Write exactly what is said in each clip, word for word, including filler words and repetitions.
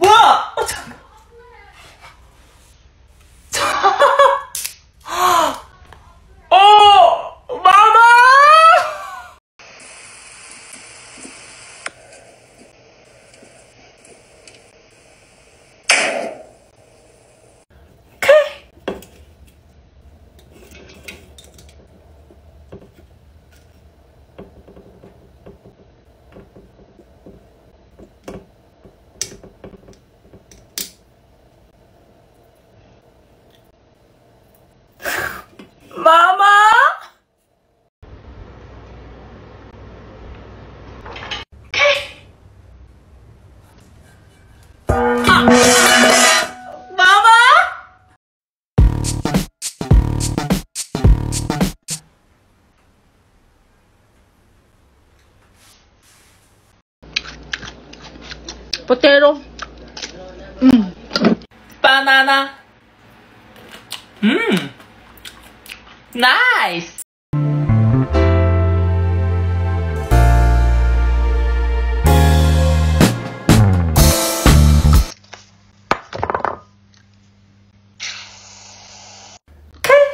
뭐야? 어, 잠깐. 어! 마마! 마마! 아! 마마! 포테로. 음. 바나나. 음. Nice! Okay.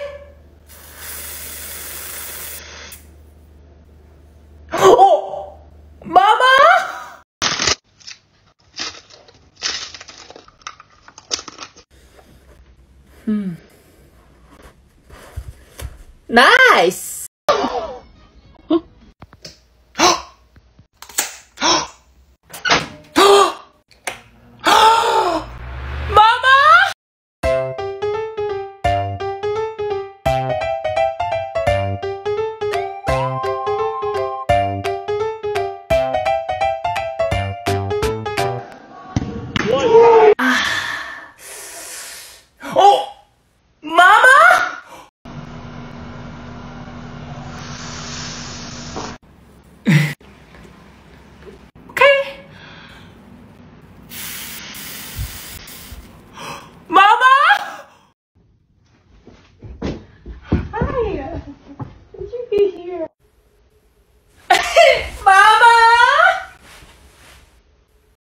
Oh! Mama! Hmm. 나이스! 어? 마마! 아. 어! 마마!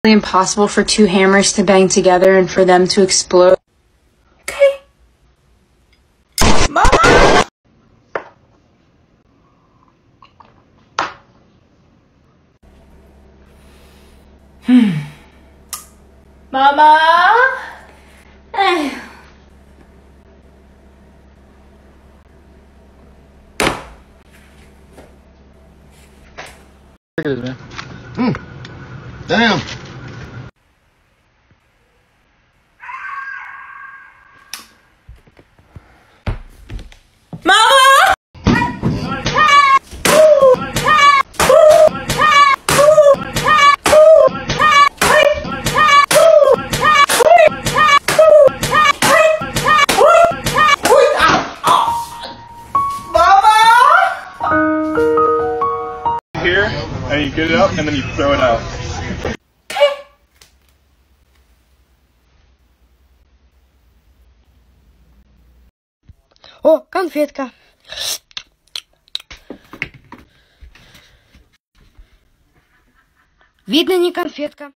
Impossible for two hammers to bang together and for them to explode. Okay. Mama! Hmm. Mama! Mm. Damn. And you get it up and then you throw it out. О, конфетка. Видно, не конфетка.